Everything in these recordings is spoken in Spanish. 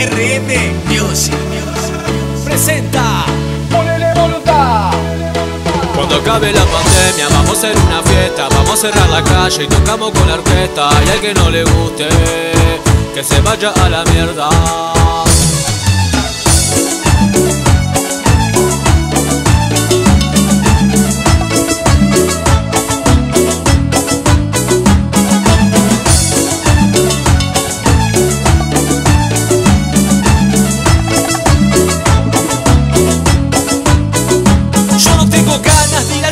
RM Music presenta Ponele Voluntad. Cuando acabe la pandemia vamos a hacer una fiesta, vamos a cerrar la calle y tocamos con la orquesta. Y al que no le guste, que se vaya a la mierda.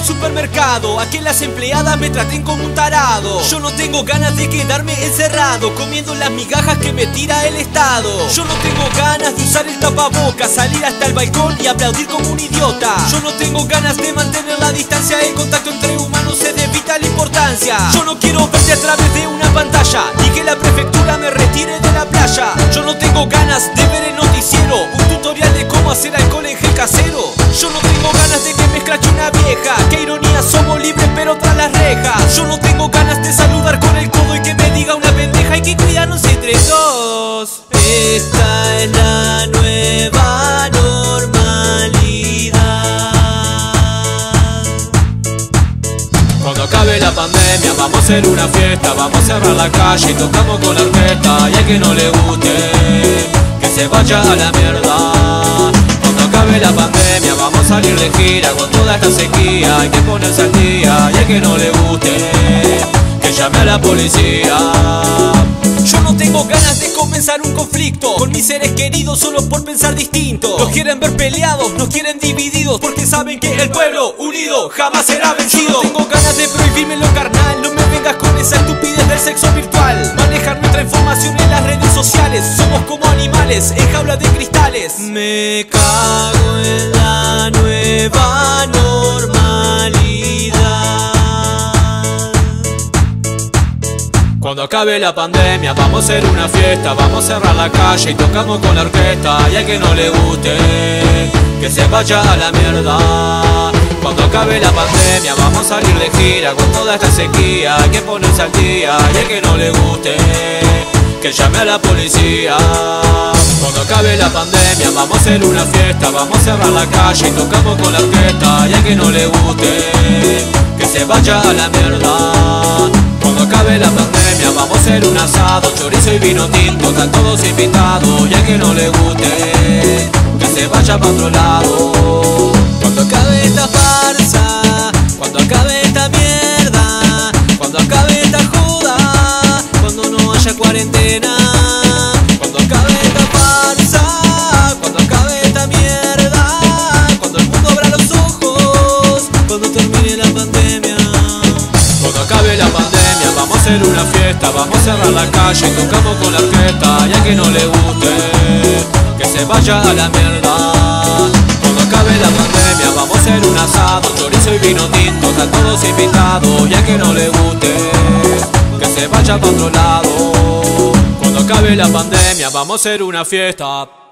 Supermercado, a que las empleadas me traten como un tarado. Yo no tengo ganas de quedarme encerrado comiendo las migajas que me tira el Estado. Yo no tengo ganas de usar el tapabocas, salir hasta el balcón y aplaudir como un idiota. Yo no tengo ganas de mantener la distancia, el contacto entre humanos es de vital importancia. Yo no quiero verte a través de una pantalla ni que la prefectura me retire de la playa. Yo no tengo ganas de ver el noticiero, un tutorial de cómo hacer alcohol en gel casero. Yo no tengo ganas de que me escrache una vieja, qué ironía, somos libres pero tras las rejas. Yo no tengo ganas de saludar con el codo y que me diga una pendeja, y que cuidarnos entre todos. Esta es la nueva normalidad. Cuando acabe la pandemia vamos a hacer una fiesta, vamos a cerrar la calle y tocamos con la orquesta. Y al que no le guste, que se vaya a la mierda. Cuando acabe la pandemia vamos a salir de gira con toda esta sequía, hay que ponerse al día. Y al que no le guste, que llame a la policía. Yo no tengo ganas de comenzar un conflicto con mis seres queridos solo por pensar distinto. Nos quieren ver peleados, nos quieren divididos, porque saben que el pueblo unido jamás será vencido. Yo no tengo ganas de prohibirme lo carnal, no me vengas con esa estupidez del sexo virtual. Manejar nuestra información en las redes sociales, somos como animales en jaula de cristales. Me cago en la nueva normalidad. Cuando acabe la pandemia vamos a hacer una fiesta, vamos a cerrar la calle y tocamos con la orquesta. Y al que no le guste, que se vaya a la mierda. Cuando acabe la pandemia vamos a salir de gira con toda esta sequía, hay que ponerse al día. Y al que no le guste, que llame a la policía. Cuando acabe la pandemia vamos a hacer una fiesta, vamos a cerrar la calle y tocamos con la orquesta. Y al que no le guste, que se vaya a la mierda. Cuando acabe la pandemia vamos a hacer un asado, chorizo y vino tinto, están todos invitados. Y al que no le guste, que se vaya para otro lado. Cuando acabe esta farsa, cuando acabe esta mierda, cuando acabe esta joda, cuando no haya cuarentena. Cuando acabe esta farsa, cuando acabe esta mierda, cuando el mundo abra los ojos, cuando termine la pandemia. Cuando acabe la pandemia vamos a hacer una fiesta, vamos a cerrar la calle y tocamos con la orquesta. Y al que no le guste, que se vaya a la mierda. Cuando acabe la pandemia vamos a hacer un asado, chorizo y vino tinto, están todos invitados. Y al que no le guste, que se vaya para otro lado. Cuando acabe la pandemia vamos a hacer una fiesta.